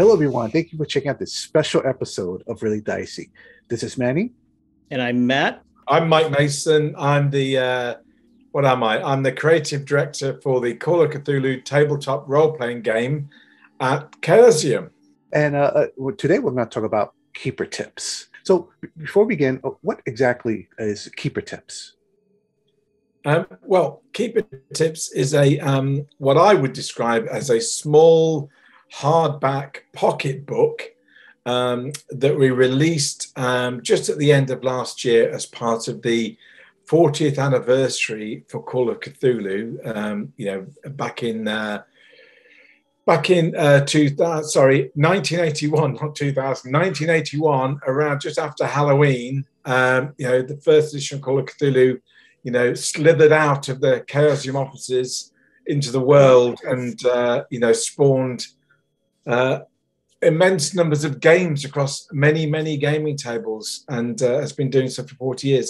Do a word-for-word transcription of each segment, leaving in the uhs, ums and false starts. Hello, everyone. Thank you for checking out this special episode of Really Dicey. This is Manny. And I'm Matt. I'm Mike Mason. I'm the, uh, what am I? I'm the creative director for the Call of Cthulhu tabletop role-playing game at Chaosium. And uh, today we're going to talk about Keeper Tips. So before we begin, what exactly is Keeper Tips? Um, well, Keeper Tips is a um, what I would describe as a small hardback pocketbook um, that we released um, just at the end of last year as part of the fortieth anniversary for Call of Cthulhu. Um, you know, back in uh, back in uh, two th- sorry, nineteen eighty-one, not two thousand, nineteen eighty-one, around just after Halloween. Um, you know, the first edition of Call of Cthulhu, you know, slithered out of the Chaosium offices into the world and uh, you know, spawned Uh, immense numbers of games across many, many gaming tables, and uh, has been doing so for forty years.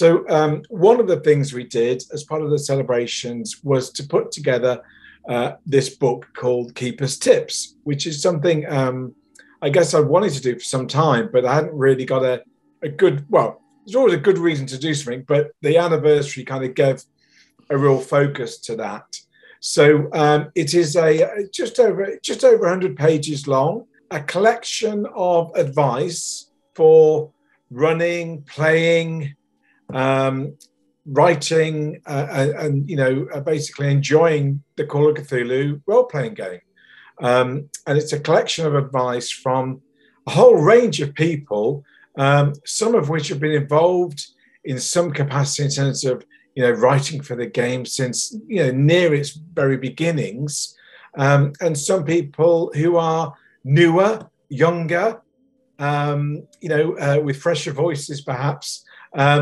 So um, one of the things we did as part of the celebrations was to put together uh, this book called Keeper's Tips, which is something um, I guess I wanted to do for some time, but I hadn't really got a, a good, well, there's always a good reason to do something, but the anniversary kind of gave a real focus to that. So um, it is a just over just over one hundred pages long, a collection of advice for running, playing, um, writing, uh, and you know, basically enjoying the Call of Cthulhu role-playing game. Um, and it's a collection of advice from a whole range of people, um, some of which have been involved in some capacity in terms of, you know, writing for the game since, you know, near its very beginnings, um, and some people who are newer, younger, um, you know, uh, with fresher voices perhaps. Um,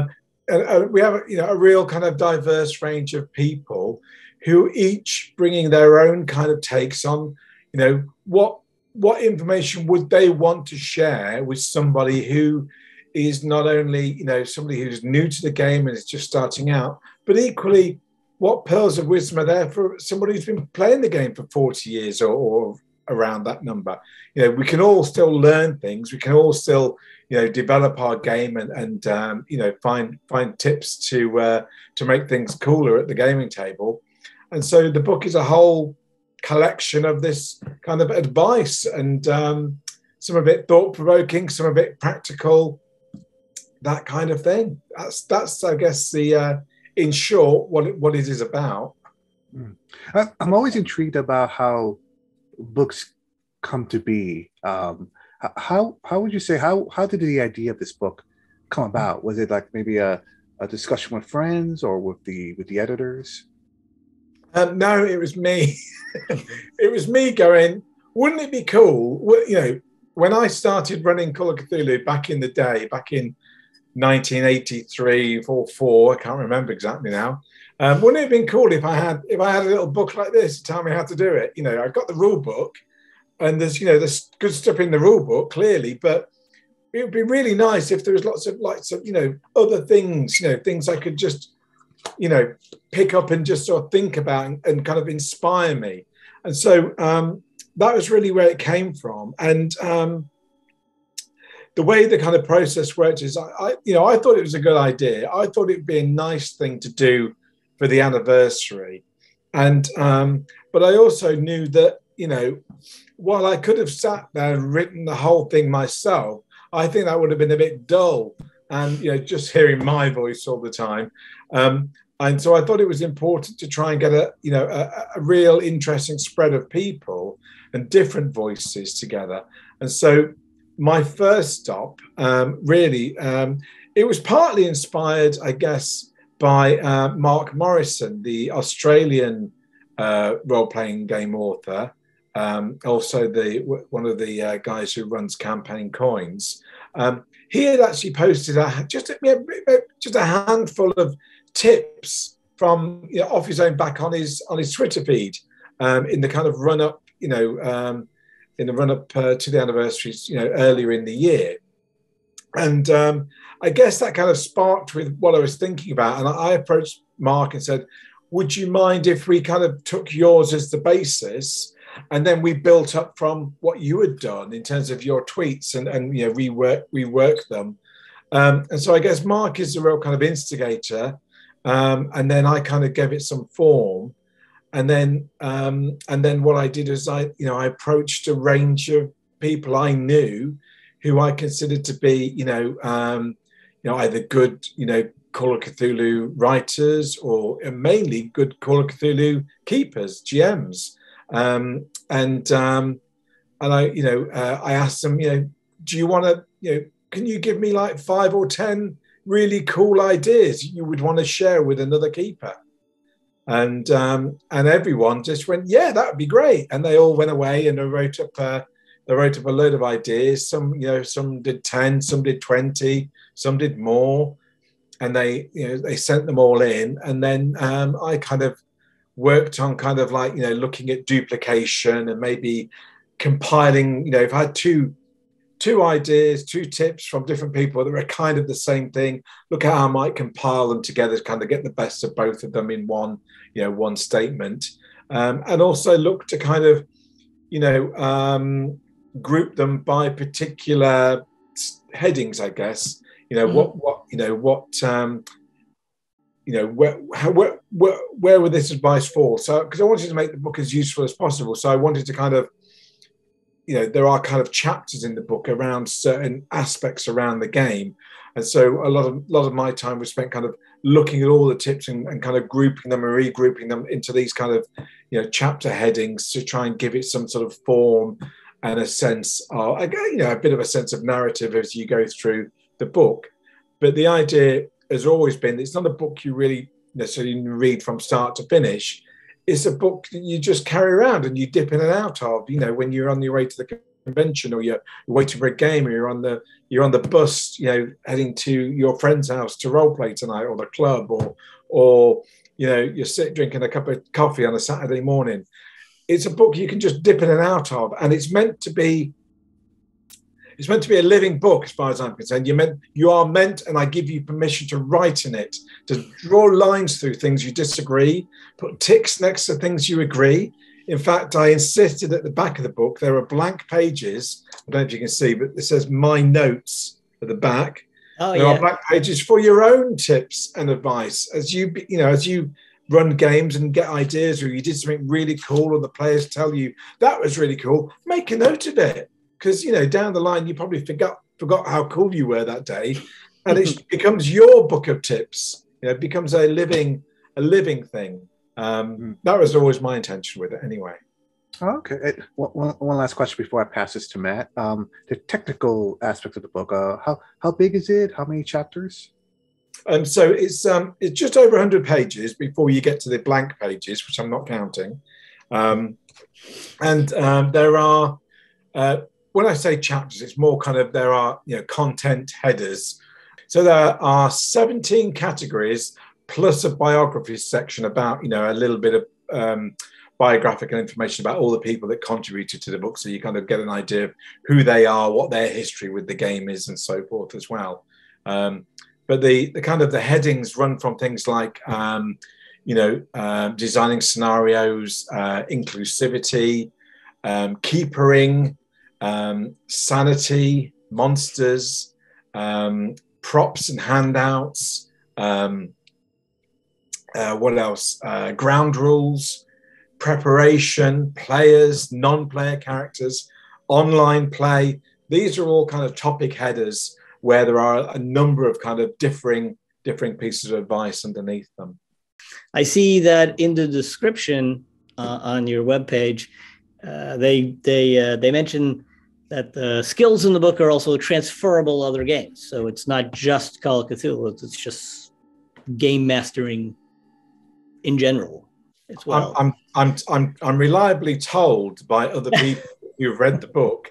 and, uh, we have, you know, a real kind of diverse range of people who each bringing their own kind of takes on, you know, what what information would they want to share with somebody who is not only, you know, somebody who's new to the game and is just starting out, but equally, what pearls of wisdom are there for somebody who's been playing the game for forty years or, or around that number? You know, we can all still learn things. We can all still, you know, develop our game and, and um, you know, find find tips to uh, to make things cooler at the gaming table. And so the book is a whole collection of this kind of advice, and um, some of it thought-provoking, some of it practical, that kind of thing. That's, that's I guess, the uh, in short, what it, what it is about. Mm. I, I'm always intrigued about how books come to be. Um, how how would you say, how how did the idea of this book come about? Was it like maybe a, a discussion with friends or with the with the editors? Um, no, it was me. It was me going, wouldn't it be cool? Well, you know, when I started running Call of Cthulhu back in the day, back in nineteen eighty-three, forty-four, I can't remember exactly now. Um, wouldn't it have been cool if I had if I had a little book like this to tell me how to do it? You know, I've got the rule book, and there's, you know, there's good stuff in the rule book clearly, but it would be really nice if there was lots of lots of you know, other things, you know, things I could just, you know, pick up and just sort of think about and, and kind of inspire me. And so um, that was really where it came from. And um, the way the kind of process worked is, I, I, you know, I thought it was a good idea. I thought it'd be a nice thing to do for the anniversary, and um, but I also knew that, you know, while I could have sat there and written the whole thing myself, I think that would have been a bit dull, and you know, just hearing my voice all the time. Um, and so I thought it was important to try and get a, you know, a, a real interesting spread of people and different voices together, and so. My first stop, um, really, um, it was partly inspired, I guess, by uh, Mark Morrison, the Australian uh, role-playing game author, um, also the one of the uh, guys who runs Campaign Coins. Um, he had actually posted a, just, a, just a handful of tips from, you know, off his own back on his on his Twitter feed um, in the kind of run-up, you know. Um, in the run-up uh, to the anniversaries, you know, earlier in the year. And um, I guess that kind of sparked with what I was thinking about. And I approached Mark and said, would you mind if we kind of took yours as the basis And then we built up from what you had done in terms of your tweets and, and you know, rework, rework them. Um, and so I guess Mark is the real kind of instigator. Um, and then I kind of gave it some form. And then um, and then what I did is I, you know, I approached a range of people I knew who I considered to be, you know, um, you know, either good, you know, Call of Cthulhu writers or mainly good Call of Cthulhu keepers, G Ms. Um, and um, and I, you know, uh, I asked them, you know, do you want to, you know, can you give me like five or ten really cool ideas you would want to share with another keeper? And um, and everyone just went, yeah, that would be great. And they all went away and they wrote up a, they wrote up a load of ideas. Some, you know, some did ten, some did twenty, some did more. And they, you know, they sent them all in. And then um, I kind of worked on kind of like, you know, looking at duplication and maybe compiling, you know, if I had two, two ideas, two tips from different people that were kind of the same thing, look at how I might compile them together to kind of get the best of both of them in one, you know, one statement. Um, and also look to kind of, you know, um, group them by particular headings, I guess. You know, mm-hmm. what, what, you know, what, um, you know, where, how, where, where, where would this advice fall? So, because I wanted to make the book as useful as possible. So I wanted to kind of, you know, there are kind of chapters in the book around certain aspects around the game. And so a lot of, lot of my time was spent kind of looking at all the tips and, and kind of grouping them and regrouping them into these kind of, you know, chapter headings to try and give it some sort of form and a sense of, you know, a bit of a sense of narrative as you go through the book. But the idea has always been, it's not a book you really necessarily read from start to finish. It's a book that you just carry around and you dip in and out of, you know, when you're on your way to the convention or you're waiting for a game or you're on the, you're on the bus, you know, heading to your friend's house to role play tonight or the club or, or, you know, you're sitting drinking a cup of coffee on a Saturday morning. It's a book you can just dip in and out of, and it's meant to be, it's meant to be a living book, as far as I'm concerned. You meant, you are meant, and I give you permission to write in it, to draw lines through things you disagree, put ticks next to things you agree. In fact, I insisted at the back of the book, there are blank pages. I don't know if you can see, but it says my notes at the back. Oh, there yeah. are blank pages for your own tips and advice. As you, you know, as you run games and get ideas, or you did something really cool, or the players tell you that was really cool, make a note of it. Because, you know, down the line, you probably forgot forgot how cool you were that day. And it becomes your book of tips. You know, it becomes a living a living thing. Um, that was always my intention with it anyway. Okay. It, one, one last question before I pass this to Matt. Um, the technical aspect of the book, uh, how, how big is it? How many chapters? Um, so it's, um, it's just over one hundred pages before you get to the blank pages, which I'm not counting. Um, and um, there are... Uh, When I say chapters, it's more kind of, there are, you know, content headers. So there are seventeen categories plus a biography section about, you know, a little bit of um, biographical information about all the people that contributed to the book. So you kind of get an idea of who they are, what their history with the game is and so forth as well. Um, but the, the kind of the headings run from things like, um, you know, uh, designing scenarios, uh, inclusivity, um, keepering, Um, sanity, monsters, um, props and handouts, um, uh, what else? Uh, ground rules, preparation, players, non-player characters, online play. These are all kind of topic headers where there are a number of kind of differing, differing pieces of advice underneath them. I see that in the description uh, on your webpage, Uh, they they uh, they mention that the skills in the book are also transferable other games. So it's not just Call of Cthulhu, it's just game mastering in general as well. I'm I'm I'm I'm, I'm reliably told by other people who've read the book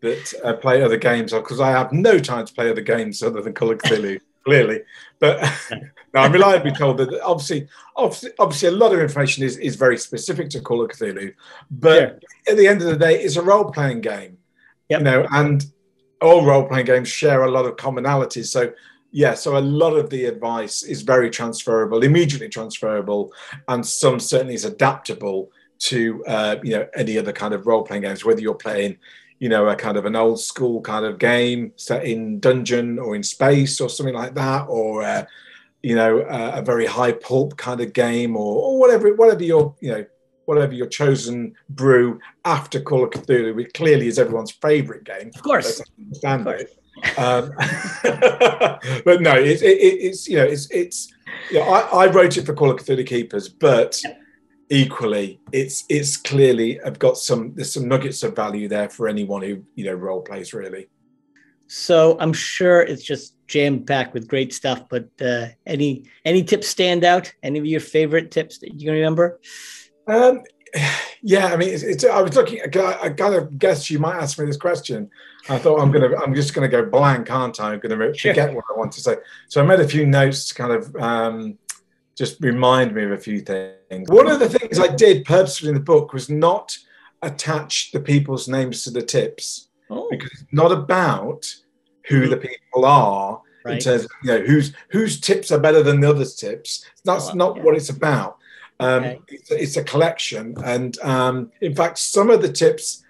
that uh, play other games, because I have no time to play other games other than Call of Cthulhu. Clearly, but no, I'm reliably told that obviously, obviously, obviously, a lot of information is, is very specific to Call of Cthulhu. But yeah. At the end of the day, it's a role-playing game, yep. You know, and all role-playing games share a lot of commonalities. So, yeah, so a lot of the advice is very transferable, immediately transferable, and some certainly is adaptable to uh, you know, any other kind of role-playing games, whether you're playing, you know, a kind of an old school kind of game set in dungeon or in space or something like that, or uh, you know, uh, a very high pulp kind of game, or, or whatever, whatever your, you know, whatever your chosen brew after Call of Cthulhu, which clearly is everyone's favourite game. Of course, I understand it. Um, but no, it, it, it's you know, it's it's. You know, I, I wrote it for Call of Cthulhu Keepers, but equally, it's it's clearly I've got some there's some nuggets of value there for anyone who you know role plays really. So I'm sure it's just jammed packed with great stuff. But uh, any any tips stand out? Any of your favourite tips that you can remember? Um, yeah, I mean, it's, it's, I was looking, I, I kind of guessed you might ask me this question. I thought I'm going to, I'm just going to go blank, aren't I? I'm going to forget sure. what I want to say. So I made a few notes to kind of um, just remind me of a few things. One of the things I did purposefully in the book was not attach the people's names to the tips oh. because it's not about who the people are right. in terms of, you know, whose, whose tips are better than the other's tips. That's oh, not yeah. what it's about. Um, okay. it's, it's a collection, and um, in fact, some of the tips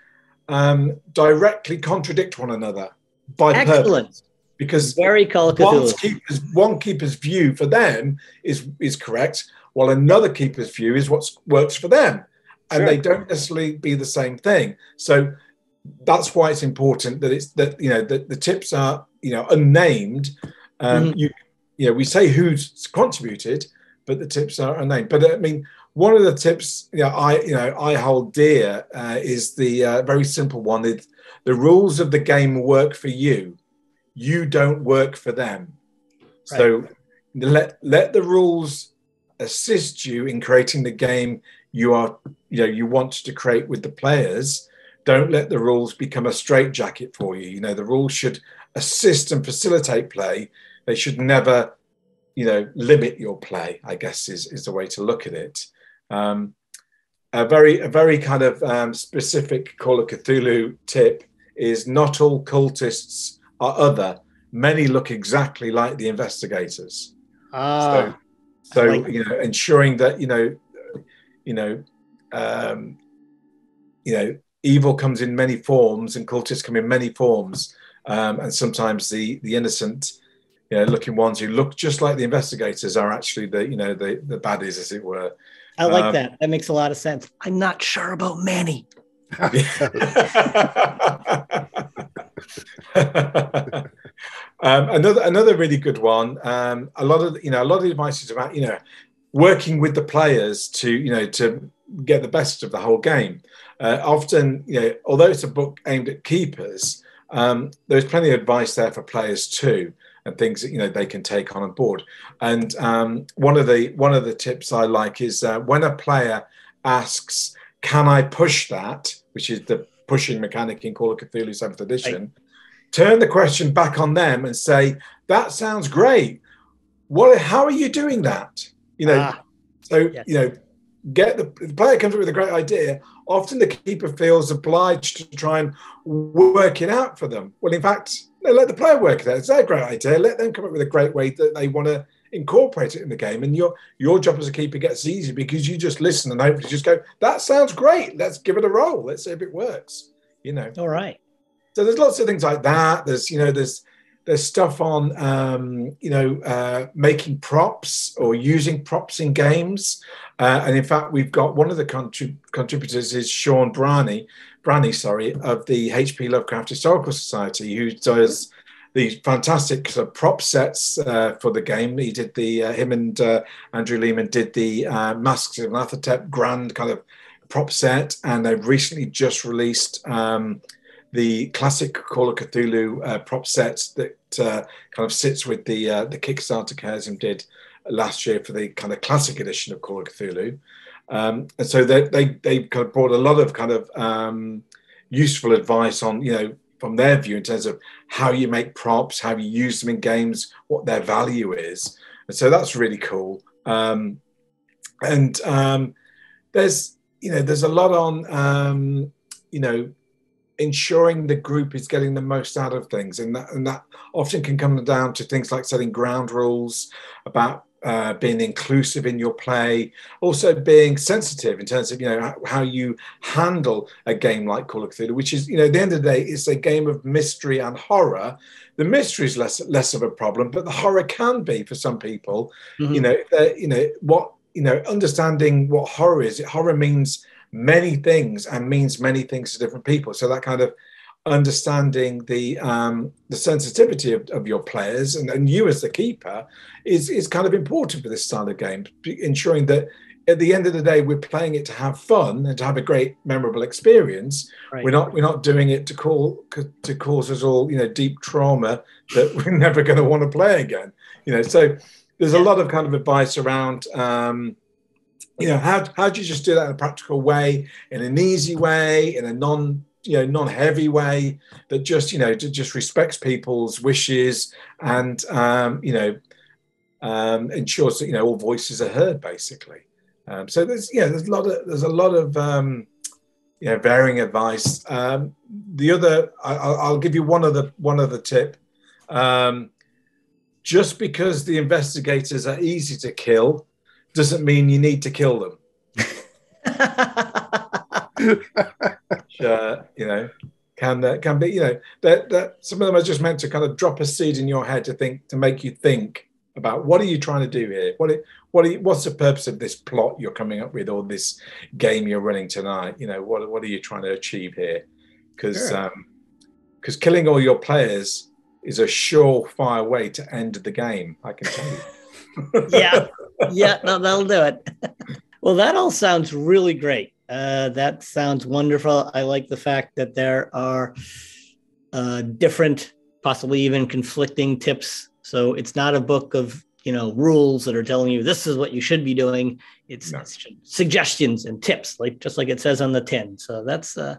um, directly contradict one another by Excellent. purpose, because very one keeper's, one keeper's view for them is is correct, while another keeper's view is what works for them, and sure. they don't necessarily be the same thing. So that's why it's important that it's that you know that the tips are you know unnamed. Um, mm-hmm. You you know we say who's contributed. But the tips are unnamed. But I mean, one of the tips you know, I you know I hold dear uh, is the uh, very simple one: it, the rules of the game work for you, you don't work for them. Right. So let let the rules assist you in creating the game you are you know you want to create with the players. Don't let the rules become a straitjacket for you. You know the rules should assist and facilitate play. They should never you know, limit your play, I guess, is, is the way to look at it. Um, a very a very kind of um, specific Call of Cthulhu tip is not all cultists are other. Many look exactly like the investigators. Ah, so, so like you know, ensuring that, you know, you know, um, you know, evil comes in many forms and cultists come in many forms. Um, and sometimes the, the innocent, you know, looking ones who look just like the investigators are actually the, you know, the, the baddies, as it were. I like um, that. That makes a lot of sense. I'm not sure about Manny. um, another another really good one. Um, a lot of you know a lot of advice is about you know working with the players to you know to get the best of the whole game. Uh, often you know although it's a book aimed at keepers, um, there's plenty of advice there for players too. And things that you know they can take on board. And um, one of the one of the tips I like is uh, when a player asks, "Can I push that?" which is the pushing mechanic in Call of Cthulhu seventh Edition. Right. Turn the question back on them and say, "That sounds great. What? How are you doing that?" You know. Ah, so yes. you know, get the, the player comes up with a great idea. Often the keeper feels obliged to try and work it out for them. Well, in fact. No, let the player work there. It's their great idea. Let them come up with a great way that they want to incorporate it in the game. And your your job as a keeper gets easy because you just listen and hopefully just go, that sounds great. Let's give it a roll. Let's see if it works. You know. All right. So there's lots of things like that. There's, you know, there's there's stuff on um, you know, uh, making props or using props in games. Uh, and in fact, we've got one of the contrib- contributors is Sean Branney. Branney, sorry, of the H P Lovecraft Historical Society, who does these fantastic sort of prop sets uh, for the game. He did the, uh, him and uh, Andrew Lehman did the uh, Masks of Nyarlathotep grand kind of prop set, and they've recently just released um, the classic Call of Cthulhu uh, prop set that uh, kind of sits with the uh, the Kickstarter Chaosium did last year for the kind of classic edition of Call of Cthulhu. Um, and so they they they kind of brought a lot of kind of um, useful advice on you know from their view in terms of how you make props, how you use them in games, what their value is, and so that's really cool. Um, and um, there's you know there's a lot on um, you know ensuring the group is getting the most out of things, and that, and that often can come down to things like setting ground rules about. uh, being inclusive in your play, also being sensitive in terms of, you know, how you handle a game like Call of Cthulhu, which is, you know, at the end of the day, it's a game of mystery and horror. The mystery is less, less of a problem, but the horror can be for some people, mm-hmm. you know, you know, what, you know, understanding what horror is. Horror means many things and means many things to different people. So that kind of understanding the um, the sensitivity of, of your players and, and you as the keeper is, is kind of important for this style of game, ensuring that at the end of the day, we're playing it to have fun and to have a great, memorable experience. Right. We're not we're not doing it to call to cause us all, you know, deep trauma that we're never going to want to play again. You know, so there's a lot of kind of advice around, um, you know, how how do you just do that in a practical way, in an easy way, in a non you know non-heavy way that just you know just respects people's wishes and um, you know um, ensures that you know all voices are heard, basically. Um, so there's yeah there's a lot of there's a lot of um, you know varying advice. Um, the other I, I'll give you one other one other tip. Um, just because the investigators are easy to kill doesn't mean you need to kill them. Which, uh, you know can uh, can be you know that that some of them are just meant to kind of drop a seed in your head to think to make you think about what are you trying to do here? What it, what it, what's the purpose of this plot you're coming up with or this game you're running tonight? You know, what what are you trying to achieve here? Because sure. um, because killing all your players is a surefire way to end the game. I can tell you. yeah, yeah, no, that'll do it. Well, that all sounds really great. Uh, that sounds wonderful. I like the fact that there are uh, different, possibly even conflicting tips. So it's not a book of, you know, rules that are telling you this is what you should be doing. It's no. suggestions and tips, like just like it says on the tin. So that's uh,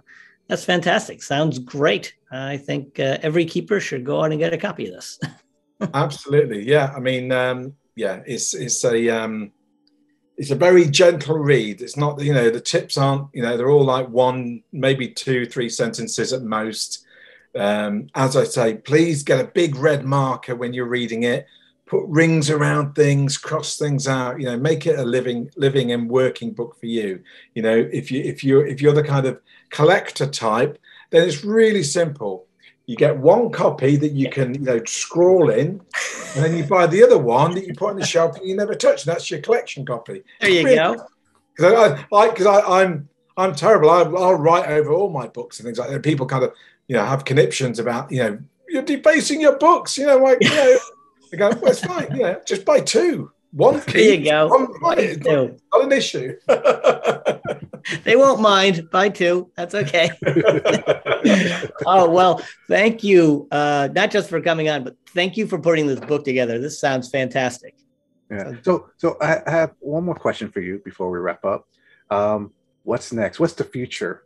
that's fantastic. Sounds great. I think uh, every keeper should go out and get a copy of this. Absolutely. Yeah. I mean, um, yeah, it's it's a um, it's a very gentle read. It's not, you know, the tips aren't, you know, they're all like one, maybe two, three sentences at most. Um, as I say, please get a big red marker when you're reading it, put rings around things, cross things out, you know, make it a living, living and working book for you. You know, if you, if you, if you're the kind of collector type, then it's really simple. You get one copy that you can, you know, scrawl in, and then you buy the other one that you put on the shelf and you never touch. And that's your collection copy. There you really? go. Because I, I, cause I, I'm, I'm terrible. I, I'll write over all my books and things like that. People kind of, you know, have conniptions about, you know, you're debasing your books, you know, like, you know, they go, well, it's fine, you know, just buy two. One There key, you go. One buy it. Not, not an issue. They won't mind. Buy two. That's okay. Oh, well, thank you, uh, not just for coming on, but thank you for putting this book together. This sounds fantastic. Yeah. So, so I have one more question for you before we wrap up. Um, what's next? What's the future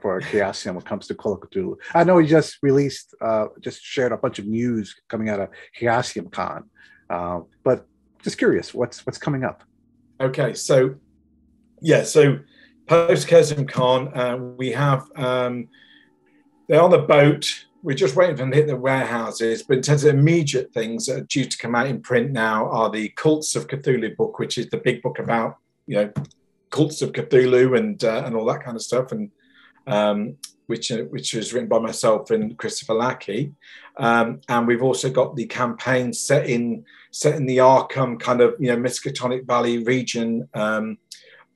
for Chaosium when it comes to Call of Cthulhu? I know you just released, uh, just shared a bunch of news coming out of ChaosiumCon, uh, but just curious, what's what's coming up? Okay, so yeah, so post ChaosiumCon, uh, we have um, they're on the boat. We're just waiting for them to hit the warehouses. But in terms of immediate things that are due to come out in print now are the Cults of Cthulhu book, which is the big book about you know cults of Cthulhu and uh, and all that kind of stuff and Um, which which was written by myself and Christopher Lackey, um, and we've also got the campaign set in set in the Arkham kind of you know Miskatonic Valley region, um,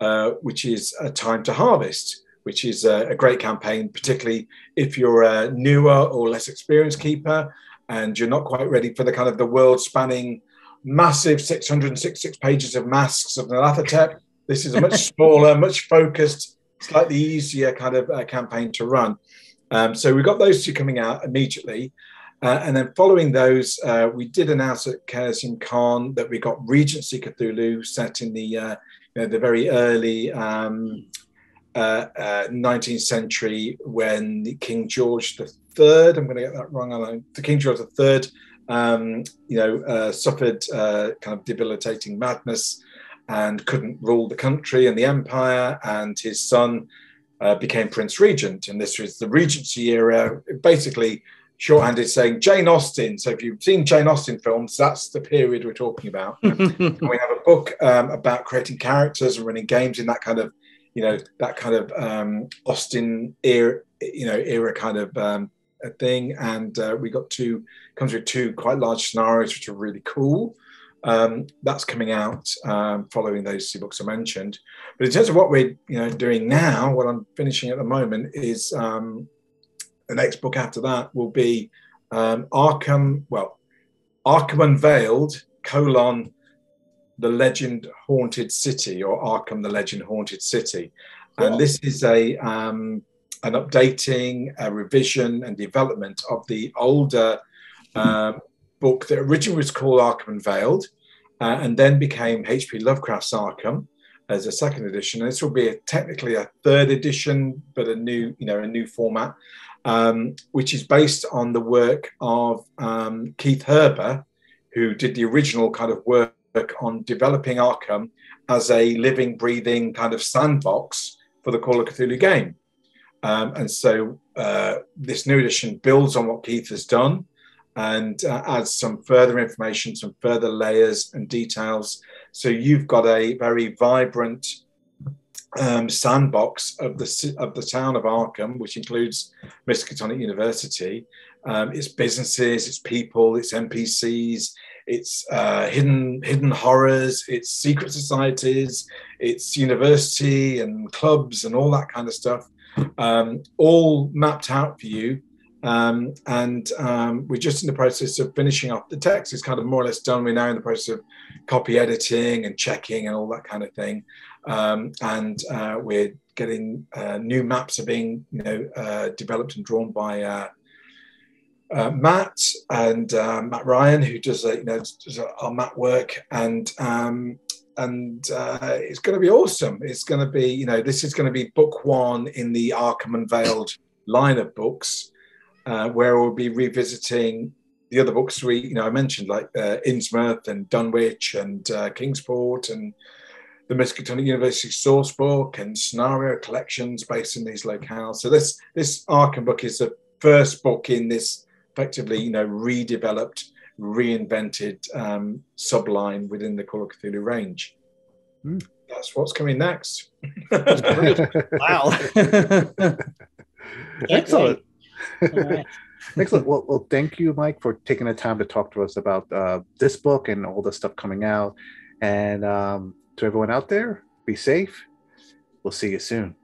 uh, which is A Time to Harvest, which is a, a great campaign, particularly if you're a newer or less experienced keeper and you're not quite ready for the kind of the world spanning massive six hundred sixty-six pages of Masks of Nyarlathotep. This is a much smaller, much focused, slightly easier kind of uh, campaign to run. Um, so we've got those two coming out immediately. Uh, and then following those, uh, we did announce at ChaosiumCon that we got Regency Cthulhu set in the uh, you know, the very early um, uh, uh, nineteenth century when King George the Third, I'm going to get that wrong, I know, the King George the Third, um, you know, uh, suffered uh, kind of debilitating madness and couldn't rule the country and the empire, and his son uh, became Prince Regent. And this was the Regency era, basically shorthanded saying Jane Austen. So if you've seen Jane Austen films, that's the period we're talking about. And we have a book um, about creating characters and running games in that kind of, you know, that kind of um, Austen era, you know, era kind of um, a thing. And uh, we got two, comes with two quite large scenarios, which are really cool. Um, that's coming out um, following those two books I mentioned. But in terms of what we're you know doing now, what I'm finishing at the moment is um, the next book after that will be um, Arkham, well, Arkham Unveiled, colon, The Legend Haunted City, or Arkham, The Legend Haunted City. Wow. And this is a um, an updating, a revision and development of the older um, book that originally was called Arkham Unveiled, uh, and then became H P Lovecraft's Arkham as a second edition. And this will be a, technically a third edition, but a new, you know, a new format, um, which is based on the work of um, Keith Herber, who did the original kind of work on developing Arkham as a living, breathing kind of sandbox for the Call of Cthulhu game. Um, and so uh, this new edition builds on what Keith has done and uh, adds some further information, some further layers and details. So you've got a very vibrant um, sandbox of the, of the town of Arkham, which includes Miskatonic University, um, its businesses, its people, its N P Cs, its uh, hidden hidden horrors, its secret societies, its university and clubs and all that kind of stuff, um, all mapped out for you. Um, and um, we're just in the process of finishing off the text. It's kind of more or less done. We're now in the process of copy editing and checking and all that kind of thing. Um, and uh, we're getting uh, new maps are being you know uh, developed and drawn by uh, Uh, Matt and uh, Matt Ryan, who does uh, you know does our map work, and um, and uh, it's going to be awesome. It's going to be you know this is going to be book one in the Arkham Unveiled line of books, uh, where we'll be revisiting the other books we you know I mentioned, like uh, Innsmouth and Dunwich and uh, Kingsport and the Miskatonic University sourcebook and scenario collections based in these locales. So this this Arkham book is the first book in this, effectively, you know, redeveloped, reinvented um, subline within the Call of Cthulhu range. Mm. That's what's coming next. That's great. Wow. Excellent. Right. Excellent. Well, well, thank you, Mike, for taking the time to talk to us about uh, this book and all the stuff coming out. And um, to everyone out there, be safe. We'll see you soon.